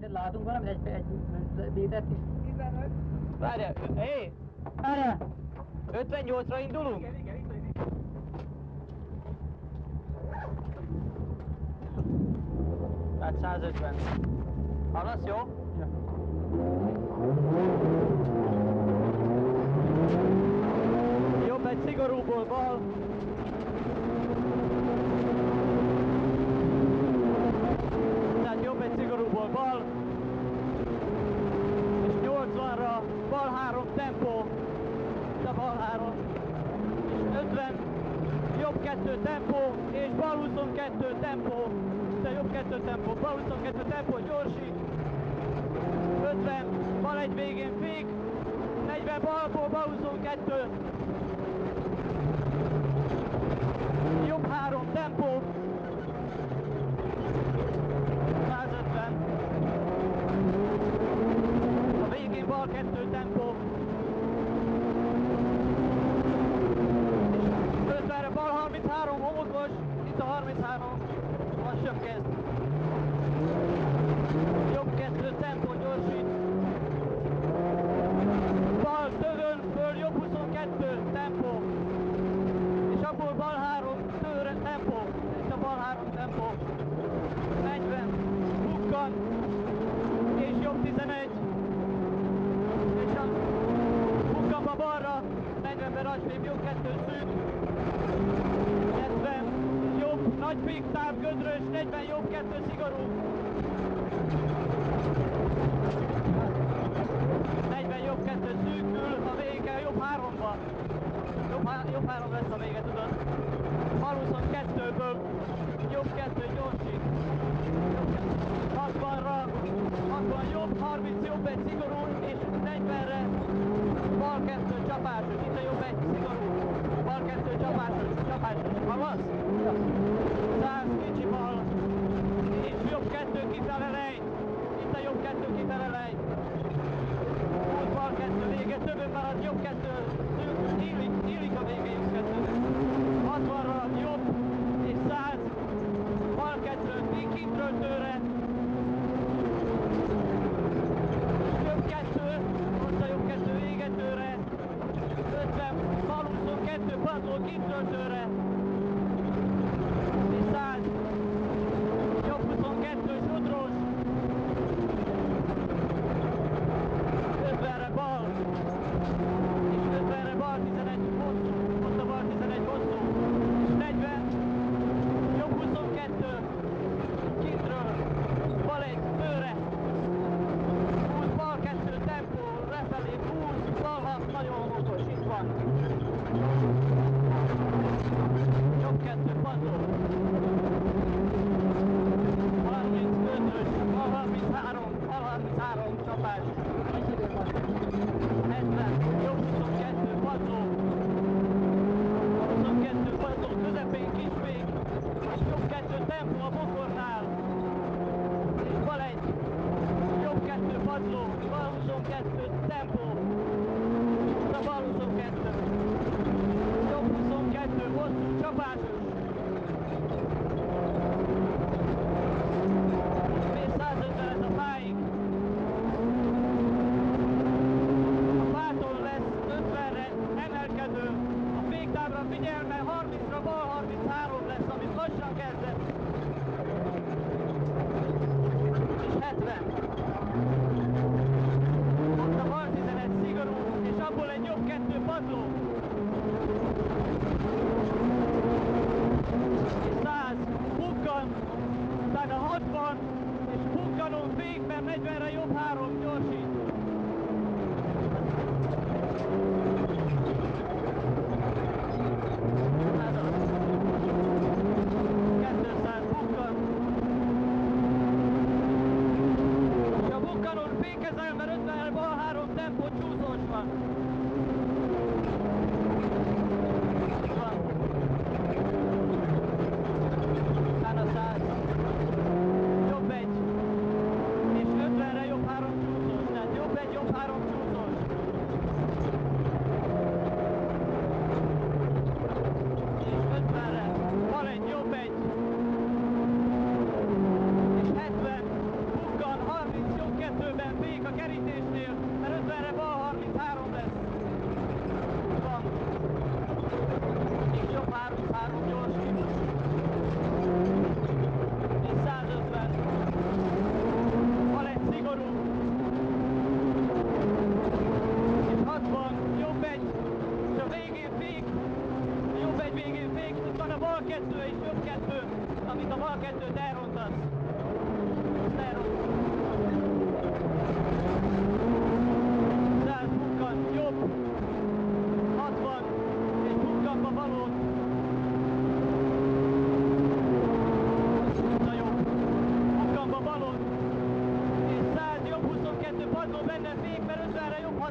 De látunk valamit, egy détet is. 15. Várjál, hé! Várjál! 58-ra indulunk? Igen, igen, itt vagyunk. Tehát 150. Hallasz, jó? Ja. Jobb egy szigorúból bal. Tehát jobb egy szigorúból bal. És 80-ra bal 3 tempó. A bal 3. És 50. Jobb 2 tempó. És bal 22 tempó. De jobb 2 tempó. Bal 22 tempó. Gyorsít. 50. Bal egy végén fék. 40 balból. Bal 22. Jobb 3 tempó. 150. A végén bal 2 tempó. Bal 33, homokos, itt a 33, lassabb kezd. Jobb 2, tempó, gyorsít. Bal tövön, föl, jobb 22, tempó. És abból bal 3, tőre, tempó. Itt a bal 3, tempó. 40, bukkan. És jobb 11. És a bukkanba balra, 40-ben agyfébb, jobb 2, szűk. 70, jobb, nagy pék, táv, gödrös, 40, jobb, 2, szigorú. 40, jobb, 2, szűkül, a vége, jobb 3-ba. Jobb 3 lesz a vége, tudod. Bal 22-ből, jobb 2, gyorsít. 60-ra, 60, jobb, 30, jobb, 1, szigorú, és 40-re, bal 2, csapásos, itt a jobb 1, szigorú. Bal 2, csapásos, csapásos, havasz? 100, kicsi bal, és jobb 2, kifelelej, itt a jobb 2, kifelelej. 20, bal 2, vége, többen marad, jobb 2, illik, illik a vége, jobb 2. 60-ra, jobb, és 100, bal 2, kintről tőre. Jobb 2, ott a jobb 2, vége tőre. 50, bal 22, padló, kintről tőre.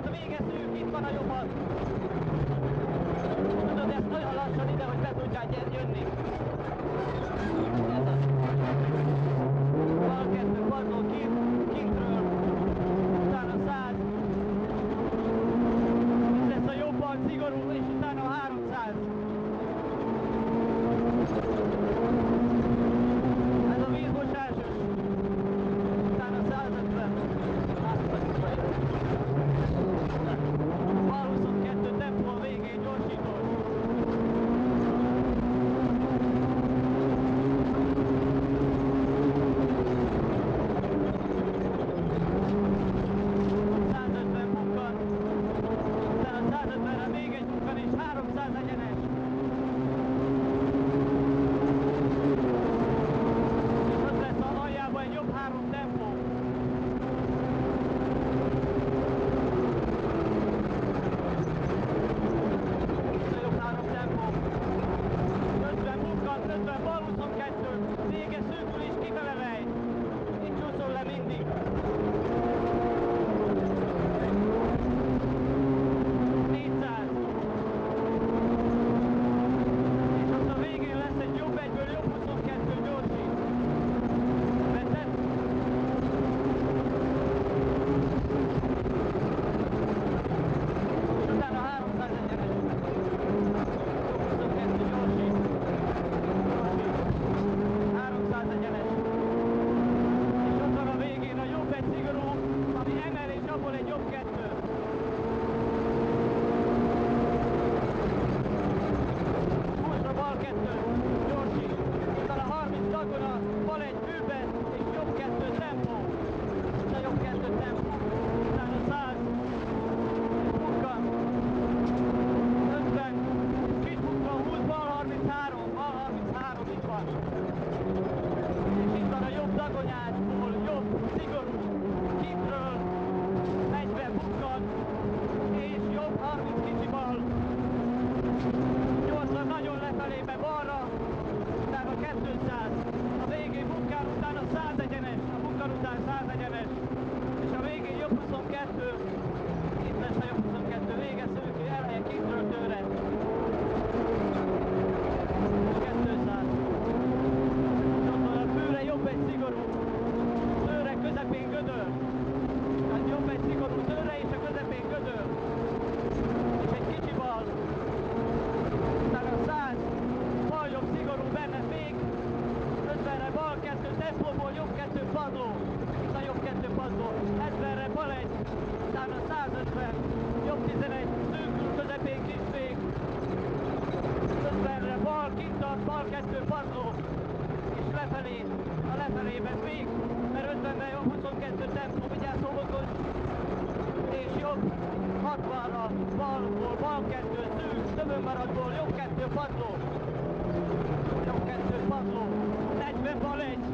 rohant, végezzük, itt van a jobban. Tudod, ezt nagyon lassan ide, hogy be tudjál jönni. Ez az. Bal kettő, baltól kintről, utána 100. Itt lesz a jobban, szigorú, és utána 300. Ez a vízmosásos. Utána 150. Bal 22 tempó a végén, gyorsítós. Maradból, jobb kettő padló, 40 bal egy.